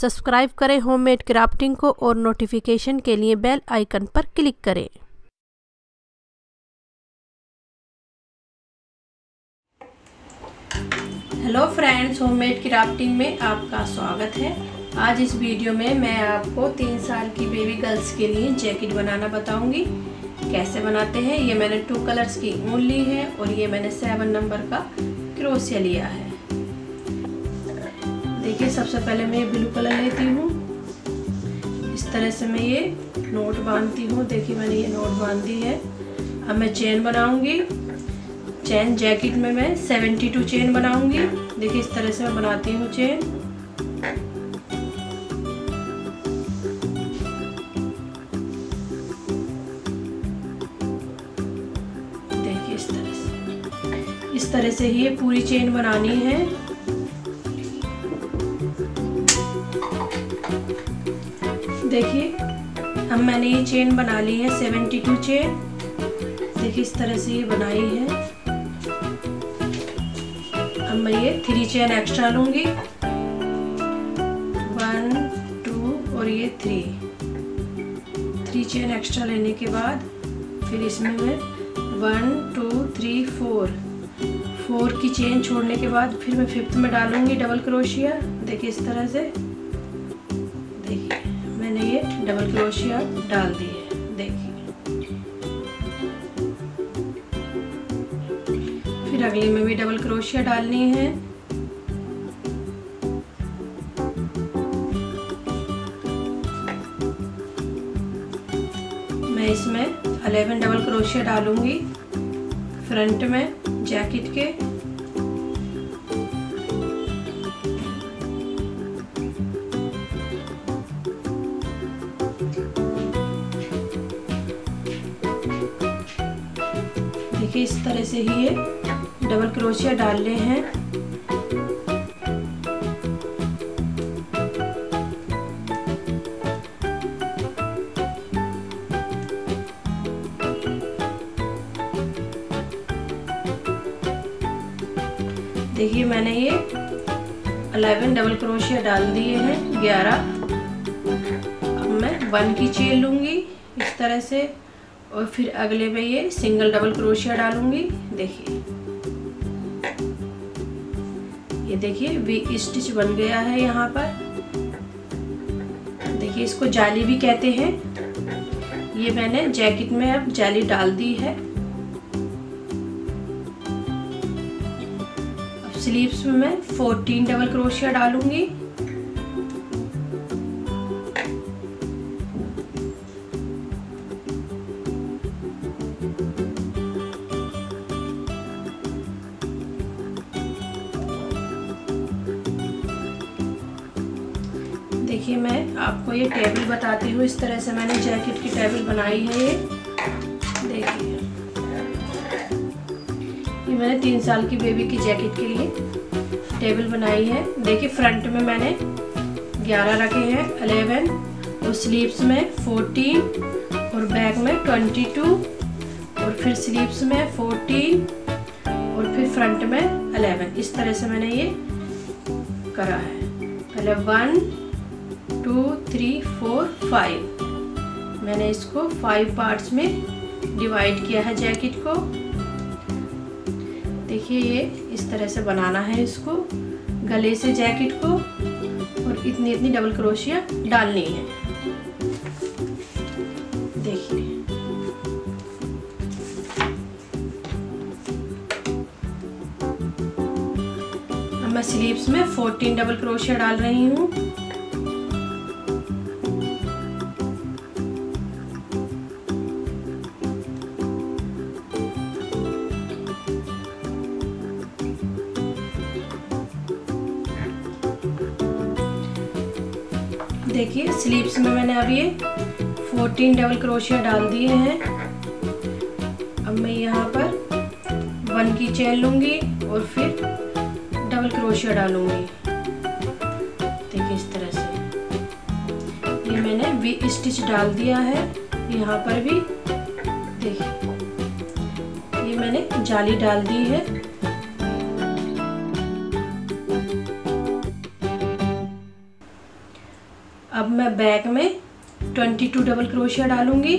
Subscribe करें homemade crafting को और नोटिफिकेशन के लिए बेल आइकन पर क्लिक करें। हेलो फ्रेंड्स, होममेड क्राफ्टिंग में आपका स्वागत है। आज इस वीडियो में मैं आपको 3 साल की बेबी गर्ल्स के लिए जैकेट बनाना बताऊंगी। कैसे बनाते हैं, ये मैंने 2 कलर्स की ऊन ली है और ये मैंने 7 नंबर का क्रोशिया लिया है। देखिए, सबसे पहले मैं ये ब्लू कलर लेती हूँ। इस तरह से मैं ये नोट बांधती हूँ। देखिए, मैंने ये नोट बांधी है। अब मैं चेन बनाऊँगी। चेन जैकेट में मैं 72 चेन बनाऊँगी। देखिए, इस तरह से मैं बनाती हूँ चेन। देखिए, इस तरह से ये पूरी चेन बनानी है। देखिए, अब मैंने ये चेन बना ली है, 72 चेन। देखिए, इस तरह से ये बनाई है। अब मैं ये 3 चेन एक्स्ट्रा लूँगी, 1, 2 और ये 3 चेन एक्स्ट्रा लेने के बाद फिर इसमें मैं 1, 2, 3, 4 की चेन छोड़ने के बाद फिर मैं 5th में डालूँगी डबल क्रोशिया। देखिए, इस तरह से डबल क्रोशिया डाल दी है। देखिए, फिर अगले में भी डबल क्रोशिया डालनी है। मैं इसमें 11 डबल क्रोशिया डालूंगी फ्रंट में जैकेट के। इस तरह से ही ये डबल क्रोशिया डालने हैं। देखिए, मैंने ये 11 डबल क्रोशिया डाल दिए हैं, 11। अब मैं 1 की चेन लूंगी इस तरह से और फिर अगले में ये सिंगल डबल क्रोशिया डालूंगी। देखिए, ये देखिए वी स्टिच बन गया है यहाँ पर। देखिए, इसको जाली भी कहते हैं। ये मैंने जैकेट में अब जाली डाल दी है। अब स्लीव्स में मैं 14 डबल क्रोशिया डालूंगी। देखिए, मैं आपको ये टेबल बताती हूँ। इस तरह से मैंने जैकेट की टेबल बनाई है। ये देखिए, ये मैंने 3 साल की बेबी की जैकेट के लिए टेबल बनाई है। देखिए, फ्रंट में मैंने 11 रखे हैं, 11, और स्लीव्स में 14 और बैक में 22 और फिर स्लीव्स में 14 और फिर फ्रंट में 11। इस तरह से मैंने ये करा है। पहले 1, 2, 3, 4, 5 मैंने इसको 5 पार्ट्स में डिवाइड किया है जैकेट को। देखिए, ये इस तरह से बनाना है इसको गले से जैकेट को, और इतनी डबल क्रोशिया डालनी है। देखिए, अब मैं स्लीव्स में 14 डबल क्रोशिया डाल रही हूँ। देखिए, स्लीव्स में मैंने अब ये 14 डबल क्रोशिया डाल दिए हैं। अब मैं यहाँ पर 1 की चेन लूँगी और फिर डबल क्रोशिया डालूँगी। देखिए, इस तरह से ये मैंने वी स्टिच डाल दिया है यहाँ पर भी। देखिए, ये मैंने जाली डाल दी है। अब मैं बैक में 22 डबल क्रोशिया डालूंगी।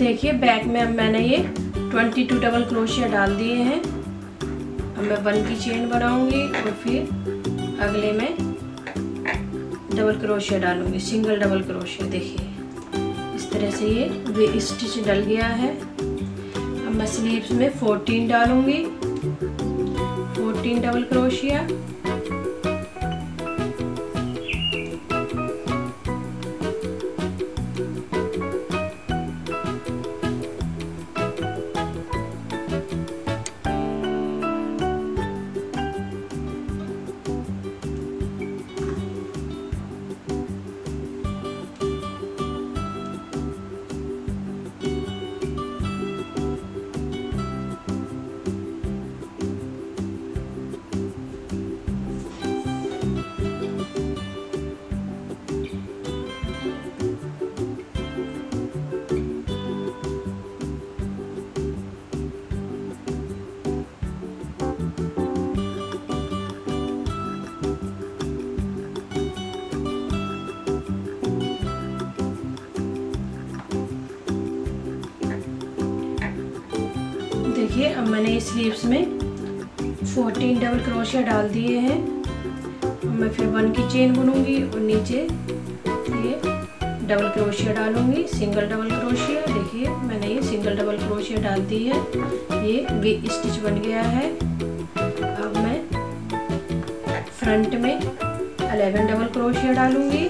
देखिए बैक में अब मैंने ये 22 डबल क्रोशिया डाल दिए हैं। अब मैं 1 की चेन बनाऊंगी और फिर अगले में डबल क्रोशिया डालूंगी, सिंगल डबल क्रोशिया। देखिए इस तरह से ये वे स्टिच डल गया है। अब मैं स्लीव्स में 14 डालूंगी, 14 डबल क्रोशिया। अब मैंने इस स्लीव्स में 14 डबल क्रोशिया डाल दिए हैं। मैं फिर 1 की चेन बुनूंगी और नीचे ये डबल क्रोशिया डालूंगी, सिंगल डबल क्रोशिया। देखिए मैंने ये सिंगल डबल क्रोशिया डाल दी है, ये वी स्टिच बन गया है। अब मैं फ्रंट में 11 डबल क्रोशिया डालूंगी।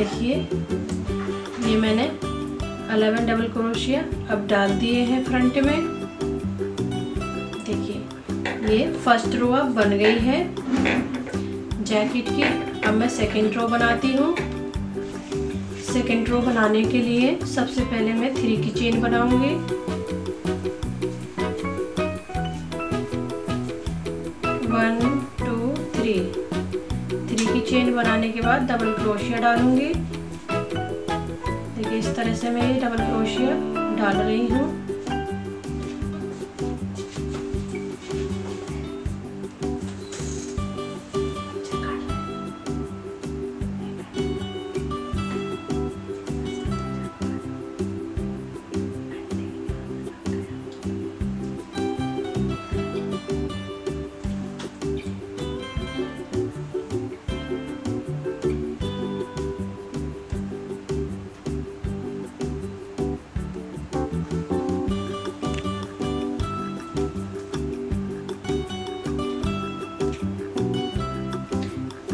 देखिए ये मैंने 11 डबल क्रोशिया अब डाल दिए हैं फ्रंट में। देखिए ये फर्स्ट रो अब बन गई है जैकेट की। अब मैं सेकंड रो बनाती हूँ। सेकंड रो बनाने के लिए सबसे पहले मैं 3 की चेन बनाऊंगी। 1, 2, 3, 3 की चेन बनाने के बाद डबल क्रोशिया डालूंगी। देखिए इस तरह से मैं ये डबल क्रोशिया डाल रही हूँ।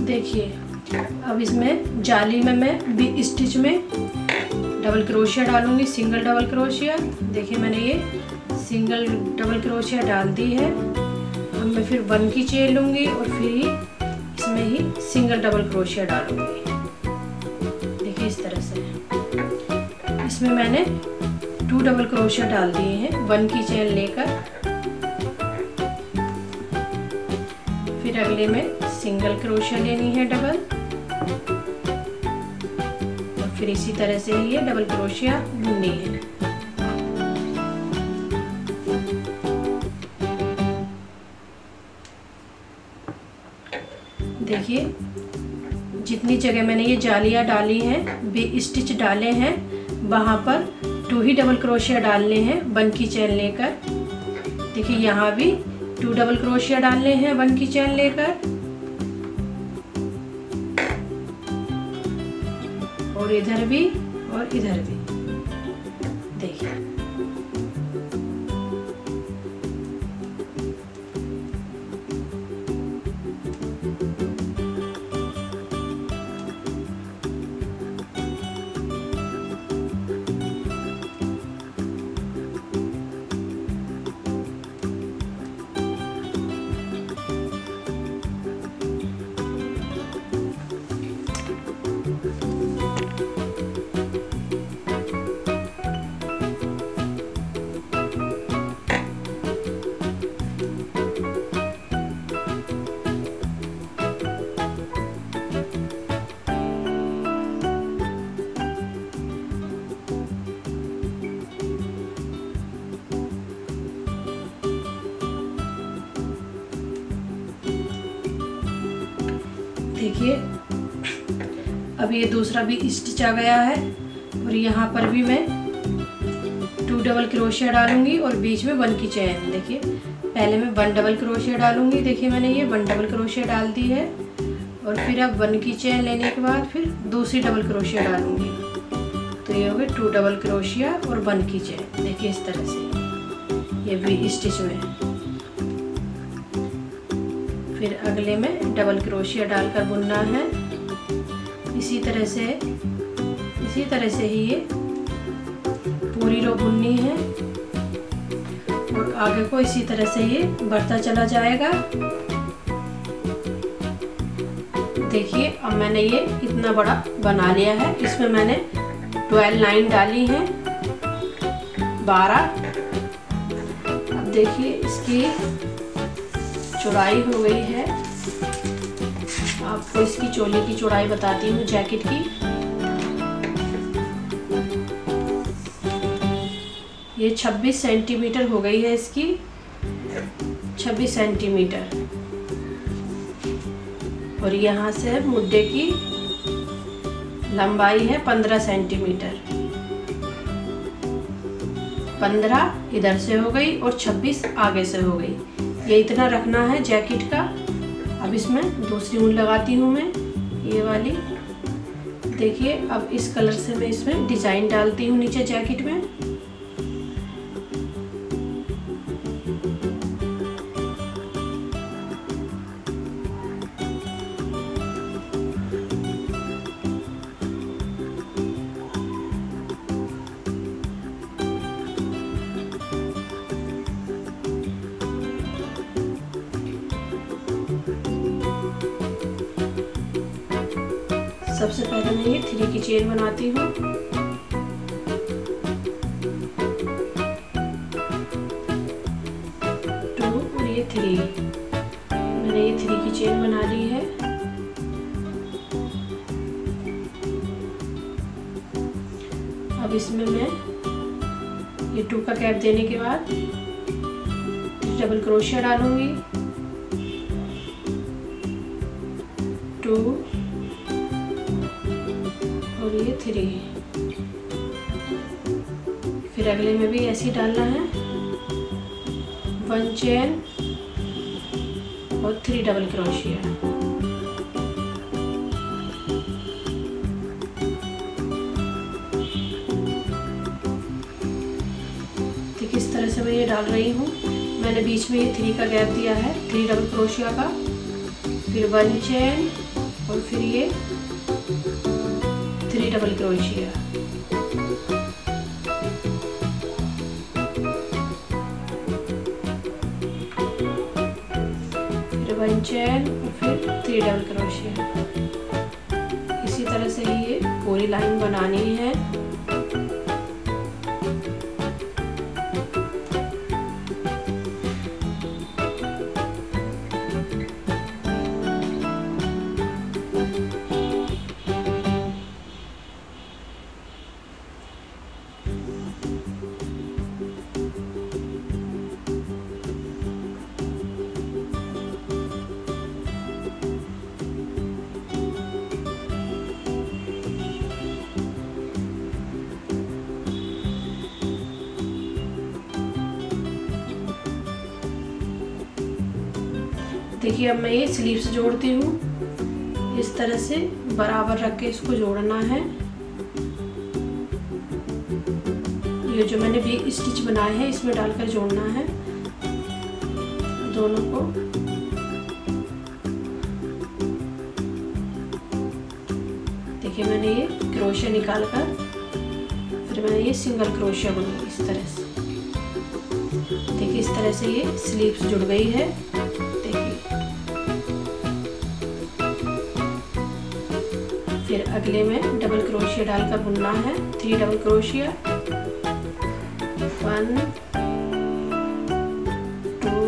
देखिए अब इसमें जाली में मैं बी स्टिच में डबल क्रोशिया डालूंगी, सिंगल डबल क्रोशिया। देखिए मैंने ये सिंगल डबल क्रोशिया डाल दी है। अब मैं फिर 1 की चेन लूँगी और फिर ही इसमें ही सिंगल डबल क्रोशिया डालूंगी। देखिए इस तरह से इसमें मैंने 2 डबल क्रोशिया डाल दिए हैं। 1 की चेन लेकर फिर अगले में सिंगल क्रोशिया लेनी है डबल, और फिर इसी तरह से ये डबल क्रोशिया बुननी है। देखिए जितनी जगह मैंने ये जालियां डाली हैं, बी स्टिच डाले हैं, वहां पर टू ही डबल क्रोशिया डालने हैं वन की चैन लेकर। देखिए यहाँ भी टू डबल क्रोशिया डालने हैं वन की चैन लेकर, और इधर भी और इधर भी। देखिए देखिए अब ये दूसरा भी स्टिचा गया है, और यहाँ पर भी मैं टू डबल क्रोशिया डालूंगी और बीच में वन की चैन। देखिए पहले मैं वन डबल क्रोशिया डालूंगी, देखिए मैंने ये वन डबल क्रोशिया डाल दी है, और फिर अब वन की चैन लेने के बाद फिर दूसरी डबल क्रोशिया डालूंगी। तो ये हो गए टू डबल क्रोशिया और वन की चैन। देखिए इस तरह से ये भी स्टिच में है। फिर अगले में डबल क्रोशिया डालकर बुनना है। इसी तरह से ही ये पूरी रो बुननी है, और आगे को इसी तरह से ये बढ़ता चला जाएगा। देखिए अब मैंने ये इतना बड़ा बना लिया है, इसमें मैंने 12 लाइन डाली है, 12। अब देखिए इसकी चौड़ाई हो गई है, आपको इसकी चोली की चौड़ाई बताती हूँ, जैकेट की। ये 26 सेंटीमीटर हो गई है इसकी, 26 सेंटीमीटर। और यहाँ से मुड्ढे की लंबाई है 15 सेंटीमीटर, 15 इधर से हो गई और 26 आगे से हो गई। ये इतना रखना है जैकेट का। अब इसमें दूसरी ऊन लगाती हूँ मैं, ये वाली। देखिए अब इस कलर से मैं इसमें डिज़ाइन डालती हूँ नीचे जैकेट में। सबसे पहले मैं ये 3 की चेन बनाती हूँ। टू और ये 3, मैंने ये 3 की चेन बना ली है। अब इसमें मैं ये 2 का कैप देने के बाद डबल क्रोशिया डालूंगी, 2 और ये 3। फिर अगले में भी ऐसे डालना है, 1 चेन और 3 डबल क्रोशिया। तो किस तरह से मैं ये डाल रही हूँ, मैंने बीच में ये 3 का गैप दिया है, 3 डबल क्रोशिया का, फिर 1 चेन और फिर ये 3 डबल क्रोशिया। फिर 1 चैन और फिर 3 डबल क्रोशिया। इसी तरह से ये पूरी लाइन बनानी है। देखिए अब मैं ये स्लीव से जोड़ती हूँ, इस तरह से बराबर रख के इसको जोड़ना है। ये जो मैंने भी स्टिच बनाए हैं इसमें डालकर जोड़ना है दोनों को। देखिए मैंने ये क्रोशिया निकाल कर फिर मैंने ये सिंगल क्रोशिया बनाई इस तरह से। देखिए इस तरह से ये स्लीव्स जुड़ गई है। देखिए फिर अगले में डबल क्रोशिया डालकर बुनना है, 3 डबल क्रोशिया, 1, 2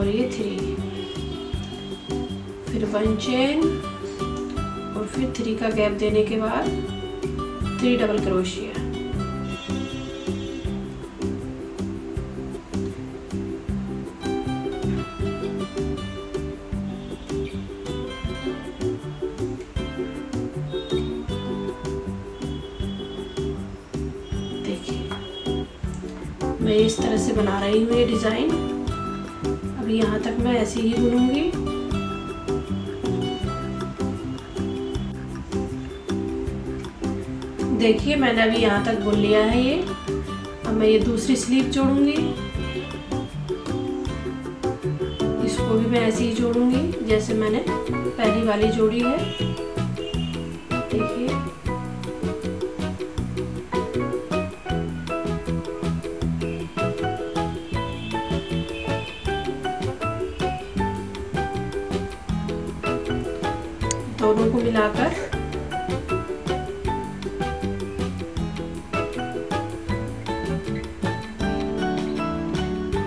और ये 3, फिर 1 चेन और फिर 3 का गैप देने के बाद 3 डबल क्रोशिया। मैं इस तरह से बना रही हूँ ये डिज़ाइन। अभी यहाँ तक मैं ऐसे ही बुनूंगी। देखिए मैंने अभी यहाँ तक बुन लिया है ये। अब मैं ये दूसरी स्लीव जोड़ूंगी, इसको भी मैं ऐसे ही जोड़ूंगी जैसे मैंने पहली वाली जोड़ी है। देखिए दोनों को मिलाकर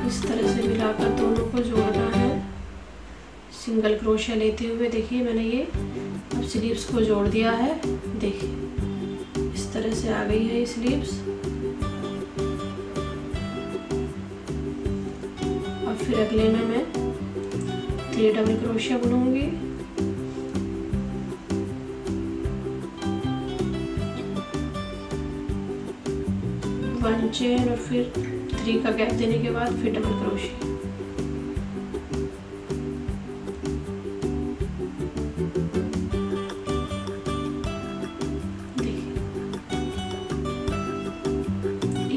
इस तरह से मिलाकर दोनों को जोड़ना है सिंगल क्रोशिया लेते हुए। देखिए मैंने ये अब स्लीव्स को जोड़ दिया है। देखिए इस तरह से आ गई है ये स्लीव्स। अब फिर अगले में मैं 3 डबल क्रोशिया बुनूंगी। चेन और फिर 3 का गैप देने के बाद फिर डबल क्रोशिया। देखिए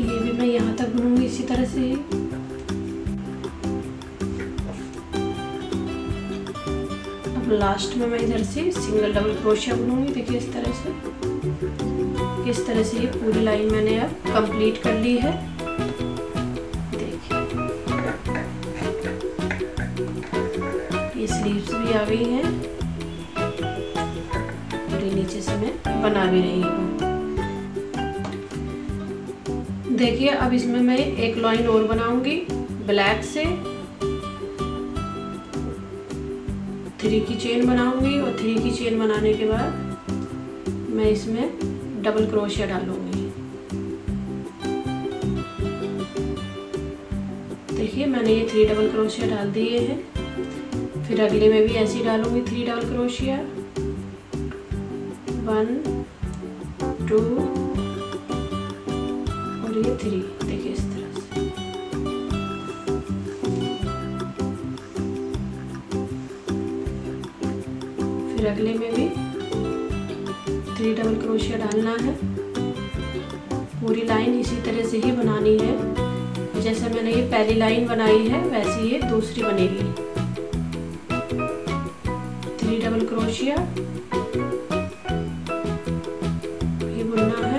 ये भी मैं यहाँ तक बुनूंगी इसी तरह से ही। अब लास्ट में मैं इधर से सिंगल डबल क्रोशिया बुनूंगी। देखिए इस तरह से, किस तरह से ये पूरी लाइन मैंने अब कंप्लीट कर ली है। देखिए ये स्लीव्स भी आ गई हैं और ये नीचे से मैं बना भी रही हूँ। देखिए अब इसमें मैं एक लाइन और बनाऊंगी ब्लैक से, 3 की चेन बनाऊंगी और 3 की चेन बनाने के बाद मैं इसमें डबल क्रोशिया डालूंगी। देखिए मैंने ये 3 डबल क्रोशिया डाल दिए हैं। फिर अगले में भी ऐसे ही डालूंगी 3 डबल क्रोशिया, 1, 2 और ये 3। देखिए इस तरह से। फिर अगले में भी 3 डबल क्रोशिया डालना है। पूरी लाइन इसी तरह से ही बनानी है, जैसे मैंने ये पहली लाइन बनाई है वैसी ये दूसरी बनेगी। 3 डबल क्रोशिया ये बुनना है।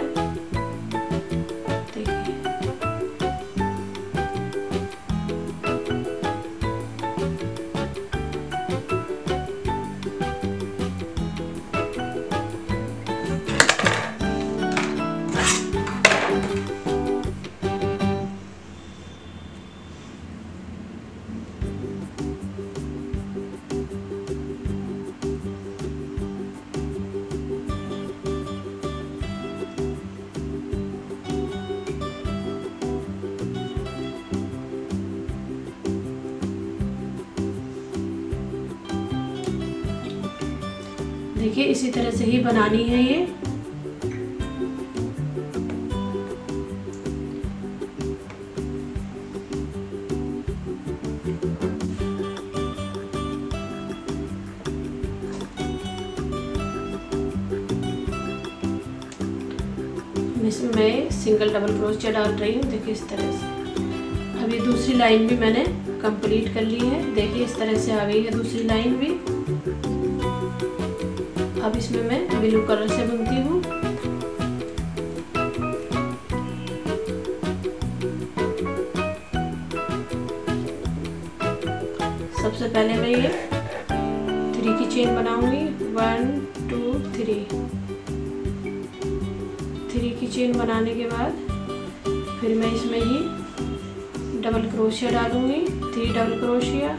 देखिए इसी तरह से ही बनानी है ये। इसमें मैं सिंगल डबल क्रोशिया डाल रही हूँ। देखिए इस तरह से। अब ये दूसरी लाइन भी मैंने कंप्लीट कर ली है। देखिए इस तरह से आ गई है दूसरी लाइन भी। अब इसमें मैं ब्लू कलर से बुनती हूँ। सबसे पहले मैं ये 3 की चेन बनाऊंगी। 1 2 3 की चेन बनाने के बाद फिर मैं इसमें ही डबल क्रोशिया डालूंगी। 3 डबल क्रोशिया।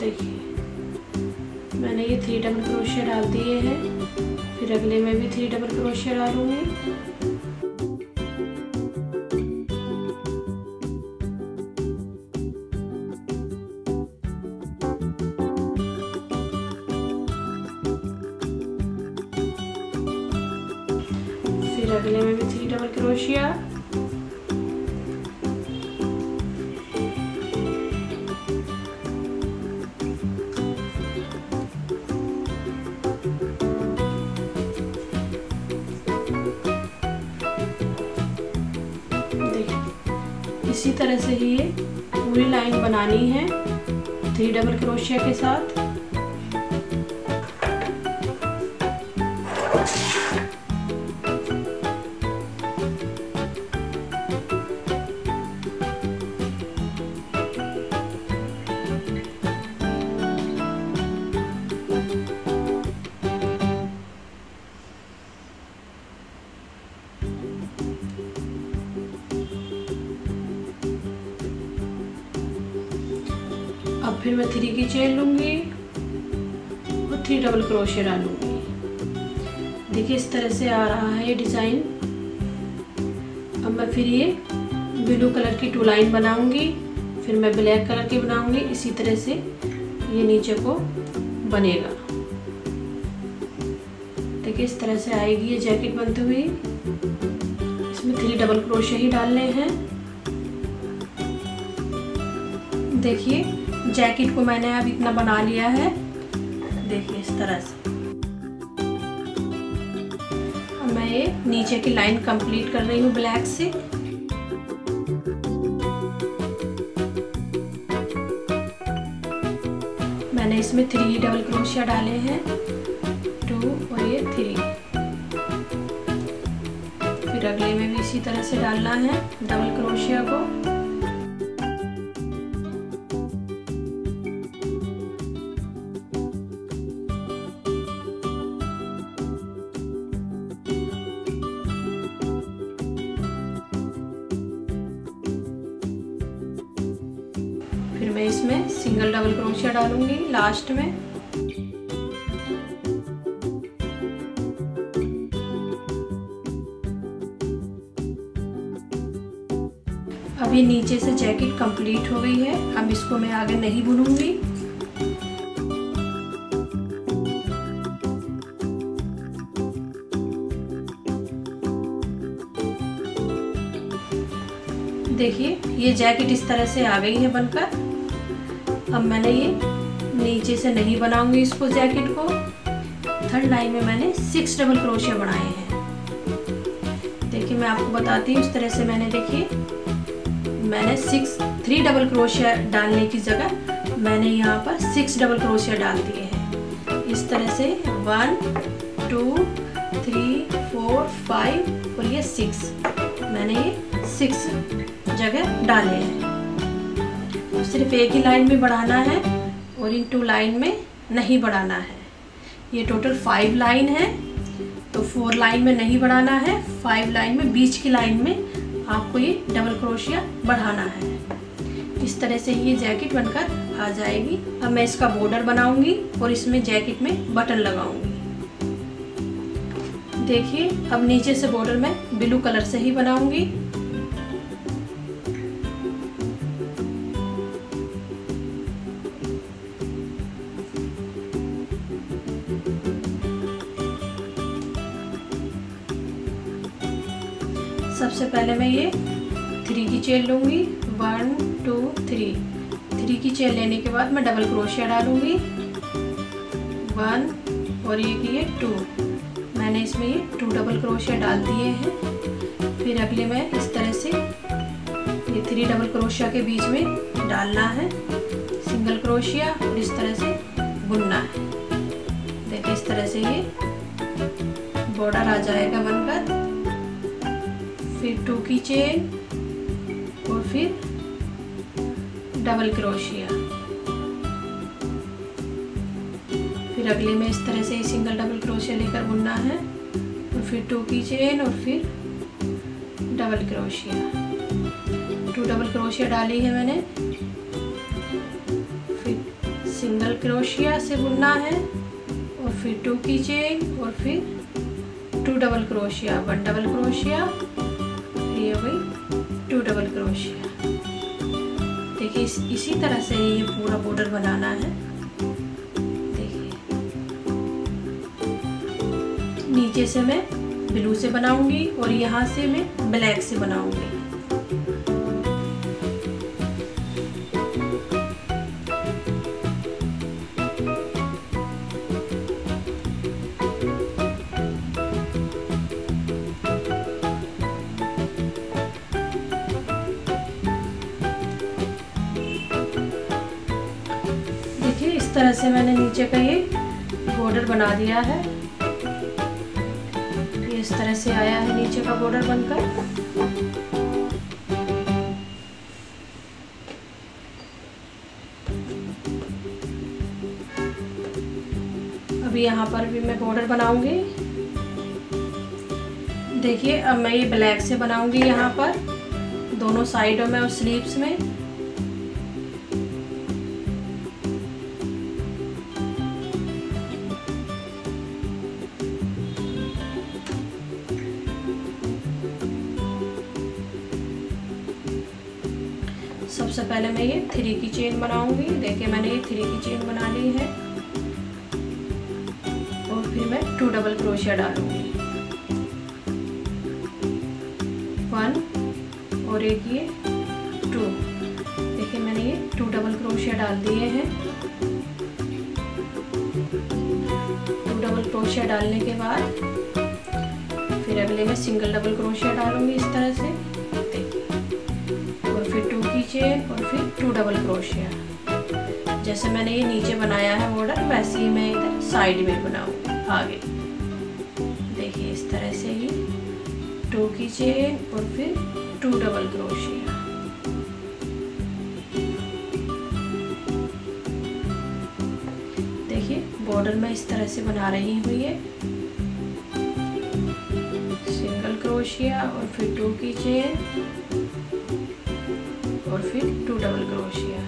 देखिए मैंने ये 3 डबल क्रोशिया डाल दिए हैं। फिर अगले में भी 3 डबल क्रोशिया डालूंगी। अगले में भी 3 डबल क्रोशिया। देखिए इसी तरह से ही ये पूरी लाइन बनानी है 3 डबल क्रोशिया के साथ। अब फिर मैं 3 की चेन लूँगी और 3 डबल क्रोशिया डालूँगी। देखिए इस तरह से आ रहा है ये डिज़ाइन। अब मैं फिर ये ब्लू कलर की 2 लाइन बनाऊँगी। फिर मैं ब्लैक कलर की बनाऊँगी। इसी तरह से ये नीचे को बनेगा। देखिए इस तरह से आएगी ये जैकेट बनती हुई। इसमें 3 डबल क्रोशिया ही डालने हैं। देखिए जैकेट को मैंने अब इतना बना लिया है। देखिए इस तरह से। अब मैं ये नीचे की लाइन कंप्लीट कर रही हूँ ब्लैक से। मैंने इसमें 3 डबल क्रोशिया डाले हैं। 2 और ये 3। फिर अगले में भी इसी तरह से डालना है डबल क्रोशिया को। मैं इसमें सिंगल डबल क्रोशिया डालूंगी लास्ट में। अब ये नीचे से जैकेट कंप्लीट हो गई है। अब इसको मैं आगे नहीं बुनूंगी। देखिए ये जैकेट इस तरह से आ गई है बनकर। अब मैंने ये नीचे से नहीं बनाऊंगी इसको जैकेट को। थर्ड लाइन में मैंने 6 डबल क्रोशिया बनाए हैं। देखिए मैं आपको बताती हूँ। इस तरह से मैंने देखिए मैंने 3 डबल क्रोशिया डालने की जगह मैंने यहाँ पर 6 डबल क्रोशिया डाल दिए हैं। इस तरह से 1 2 3 4 5 और ये 6 मैंने ये 6 जगह डाले हैं। सिर्फ एक ही लाइन में बढ़ाना है और इन 2 लाइन में नहीं बढ़ाना है। ये टोटल 5 लाइन है तो 4 लाइन में नहीं बढ़ाना है। 5 लाइन में बीच की लाइन में आपको ये डबल क्रोशिया बढ़ाना है। इस तरह से ये जैकेट बनकर आ जाएगी। अब मैं इसका बॉर्डर बनाऊंगी और इसमें जैकेट में बटन लगाऊंगी। देखिए अब नीचे से बॉर्डर मैं ब्लू कलर से ही बनाऊंगी। सबसे पहले मैं ये 3 की चेन लूँगी। 1 2 3। 3 की चेन लेने के बाद मैं डबल क्रोशिया डालूँगी। 1 और ये 2। मैं मैंने इसमें ये 2 डबल क्रोशिया डाल दिए हैं। फिर अगले में इस तरह से ये 3 डबल क्रोशिया के बीच में डालना है सिंगल क्रोशिया और इस तरह से बुनना है। देखिए इस तरह से ये बॉर्डर आ जाएगा बनकर। फिर 2 की चेन और फिर डबल क्रोशिया। फिर अगले में इस तरह से सिंगल डबल क्रोशिया लेकर बुनना है और फिर 2 की चेन और फिर डबल क्रोशिया। 2 डबल क्रोशिया डाली है मैंने। फिर सिंगल क्रोशिया से बुनना है और फिर 2 की चेन और फिर 2 डबल क्रोशिया, 1 डबल क्रोशिया, ये भाई 2 डबल क्रोशिया। देखिए इसी तरह से ये पूरा बॉर्डर बनाना है। नीचे से मैं ब्लू से बनाऊंगी और यहाँ से मैं ब्लैक से बनाऊंगी। देखिए इस तरह से मैंने नीचे का ये बॉर्डर बना दिया है। इस तरह से आया है नीचे का बॉर्डर बनकर। अभी यहाँ पर भी मैं बॉर्डर बनाऊंगी। देखिए अब मैं ये ब्लैक से बनाऊंगी यहाँ पर दोनों साइडों में और स्लीव्स में। सबसे पहले मैं ये 3 की चेन बनाऊंगी। देखिए मैंने ये 3 की चेन बना ली है और फिर मैं 2 डबल क्रोशिया डालूंगी, 1 और एक ये 2। देखिए मैंने ये 2 डबल क्रोशिया डाल दिए हैं। 2 डबल क्रोशिया डालने के बाद फिर अगले में सिंगल डबल क्रोशिया डालूंगी इस तरह से, और फिर 2 डबल क्रोशिया। जैसे मैंने ये नीचे बनाया है बॉर्डर वैसे ही मैं इधर साइड में बनाऊंगी आगे। देखिए इस तरह से ही 2 की चेन और फिर 2 डबल क्रोशिया। देखिए बॉर्डर मैं इस तरह से बना रही हूँ, ये सिंगल क्रोशिया और फिर 2 की चेन और फिर 2 डबल क्रोशिया।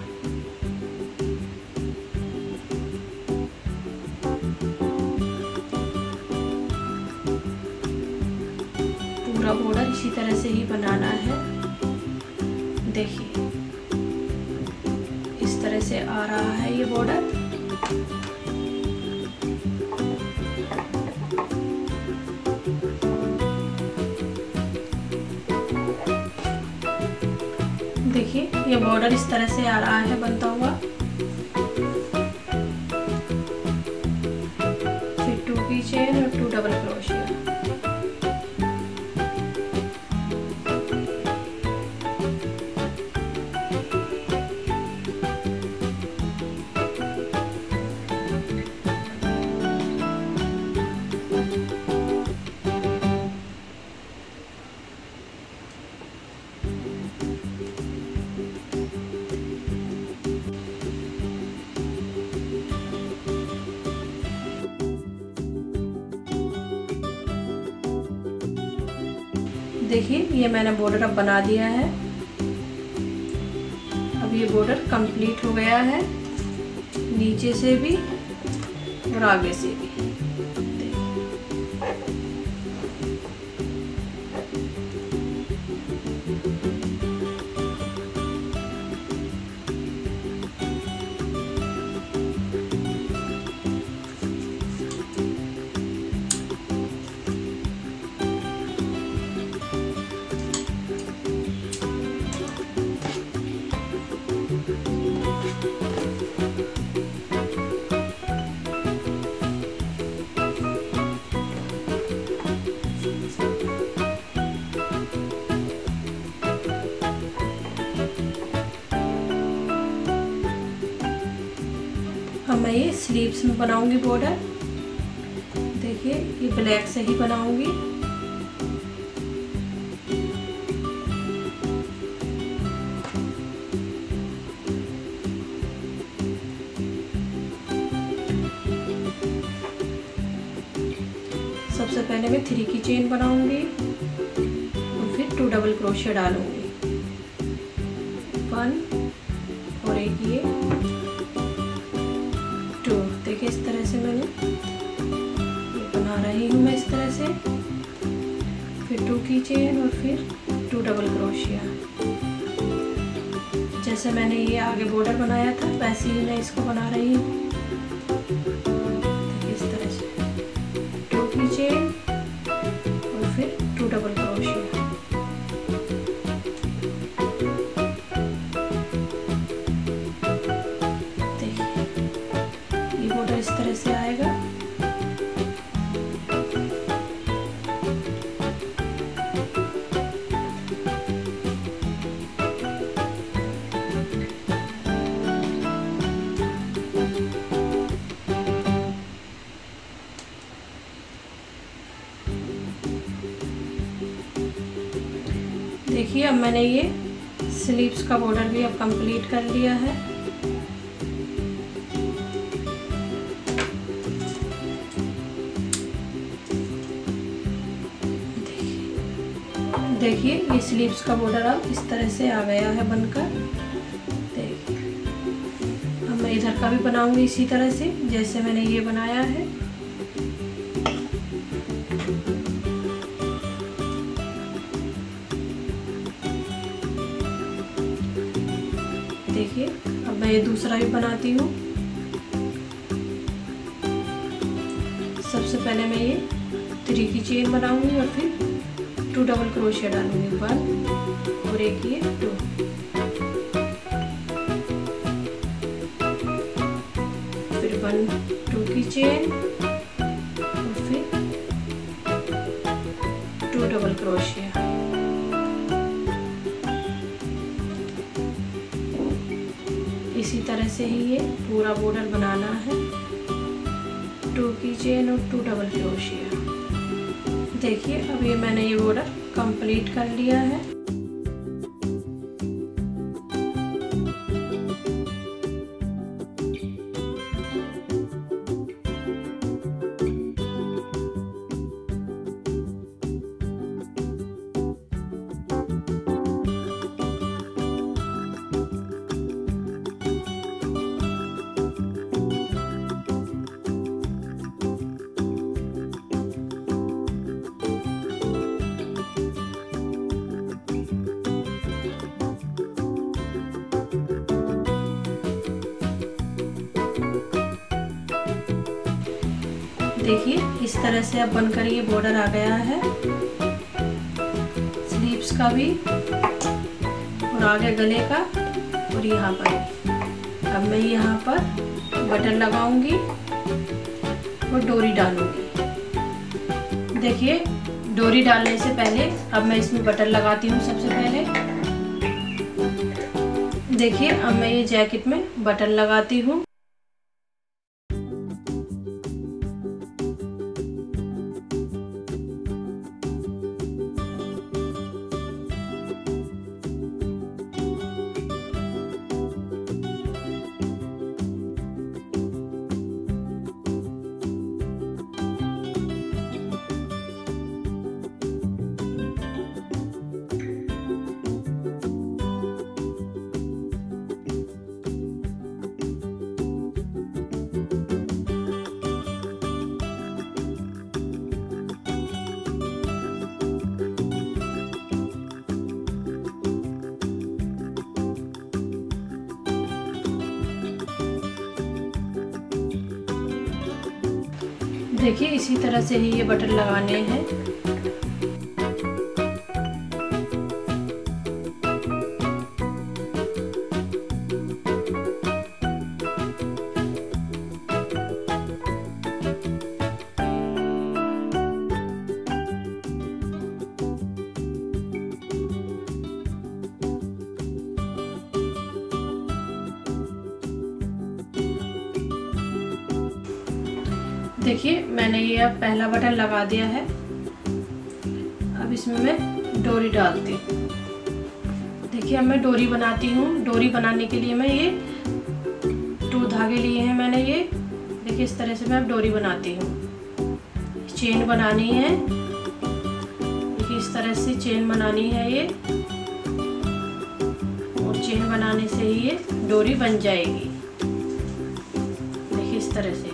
पूरा बॉर्डर इसी तरह से ही बनाना है। देखिए इस तरह से आ रहा है ये बॉर्डर। देखिए ये बॉर्डर इस तरह से आ रहा है बनता हुआ। फिर 2 की चेन और 2 डबल क्रोशिया। देखिए ये मैंने बॉर्डर अब बना दिया है। अब ये बॉर्डर कंप्लीट हो गया है, नीचे से भी और आगे से भी। मैं ये स्लीव्स में बनाऊंगी बॉर्डर। देखिए ये ब्लैक से ही बनाऊंगी। सबसे पहले मैं 3 की चेन बनाऊंगी और फिर 2 डबल क्रोशिया डालूंगी, 1 और एक ये 2। देखिए इस तरह से मैंने बना रही हूँ मैं इस तरह से, फिर 2 की चेन और फिर 2 डबल क्रोशिया। जैसे मैंने ये आगे बॉर्डर बनाया था वैसे ही मैं इसको बना रही हूँ। देखिए इस तरह से 2 की चेन और फिर 2 डबल क्रोशिया। इस तरह से आएगा। देखिए अब मैंने ये स्लीव्स का बॉर्डर भी अब कंप्लीट कर लिया है। देखिए ये स्लीव्स का बॉर्डर अब इस तरह से आ गया है बनकर। देखिए अब मैं इधर का भी बनाऊंगी इसी तरह से जैसे मैंने ये बनाया है। देखिए अब मैं ये दूसरा भी बनाती हूँ। सबसे पहले मैं ये 3 की चेन बनाऊंगी और फिर 2 डबल क्रोशिया डालूंगी, 1 और एक ये 2। फिर 1 2 की चेन और फिर 2 डबल क्रोशिया। इसी तरह से ही ये पूरा बॉर्डर बनाना है, 2 की चेन और 2 डबल क्रोशिया। देखिए अब ये मैंने ये बॉर्डर कंप्लीट कर लिया है। देखिए इस तरह से अब बनकर ये बॉर्डर आ गया है स्लीव्स का भी और आगे गले का और यहाँ पर। अब मैं यहाँ पर बटन लगाऊंगी और डोरी डालूंगी। देखिए डोरी डालने से पहले अब मैं इसमें बटन लगाती हूँ। सबसे पहले देखिए अब मैं ये जैकेट में बटन लगाती हूँ। देखिए इसी तरह से ही ये बटन लगाने हैं। देखिए मैंने ये अब पहला बटन लगा दिया है। अब इसमें मैं डोरी डालती हूँ। देखिए अब मैं डोरी बनाती हूँ। डोरी बनाने के लिए मैं ये 2 धागे लिए हैं मैंने। ये देखिए इस तरह से मैं अब डोरी बनाती हूँ। चेन बनानी है, देखिए इस तरह से चेन बनानी है ये, और चेन बनाने से ही ये डोरी बन जाएगी। देखिए इस तरह से,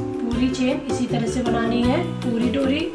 पूरी चेन इसी तरह से बनानी है, पूरी डोरी।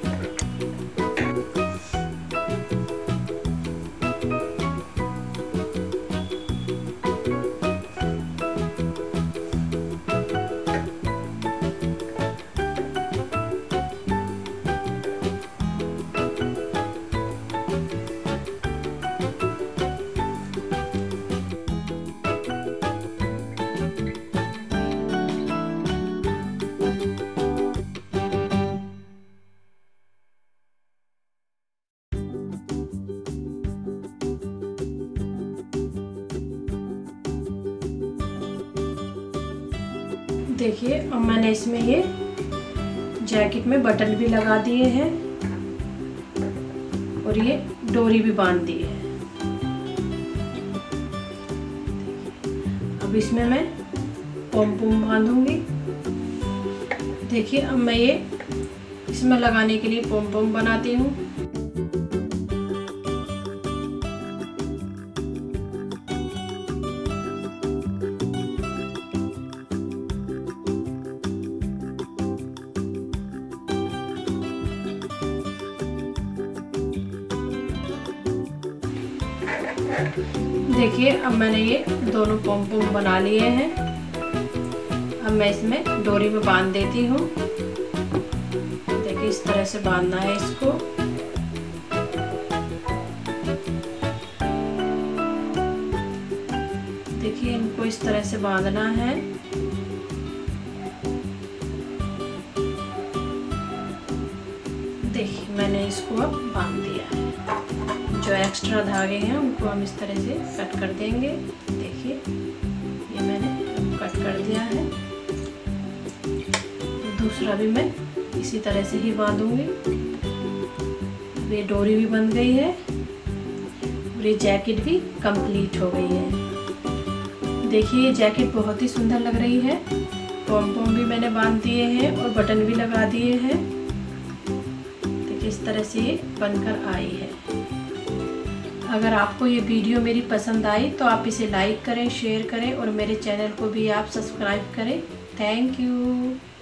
देखिए अब मैंने इसमें ये जैकेट में बटन भी लगा दिए हैं और ये डोरी भी बांध दी है। अब इसमें मैं पॉम-पॉम बांधूंगी। देखिए अब मैं ये इसमें लगाने के लिए पॉम-पॉम बनाती हूँ। देखिए अब मैंने ये दोनों पॉम-पॉम बना लिए हैं। अब मैं इसमें डोरी में बांध देती हूँ। देखिए इस तरह से बांधना है इसको। देखिए इनको इस तरह से बांधना है। देखिए मैंने इसको अब बांध दिया है। जो एक्स्ट्रा धागे हैं उनको हम इस तरह से कट कर देंगे। देखिए ये मैंने कट कर दिया है। दूसरा भी मैं इसी तरह से ही बांधूंगी। ये डोरी भी बन गई है और ये जैकेट भी कंप्लीट हो गई है। देखिए ये जैकेट बहुत ही सुंदर लग रही है। पॉम-पॉम भी मैंने बांध दिए हैं और बटन भी लगा दिए हैं। देखिए इस तरह से ये बनकर आई है। अगर आपको ये वीडियो मेरी पसंद आई तो आप इसे लाइक करें, शेयर करें और मेरे चैनल को भी आप सब्सक्राइब करें। Thank you.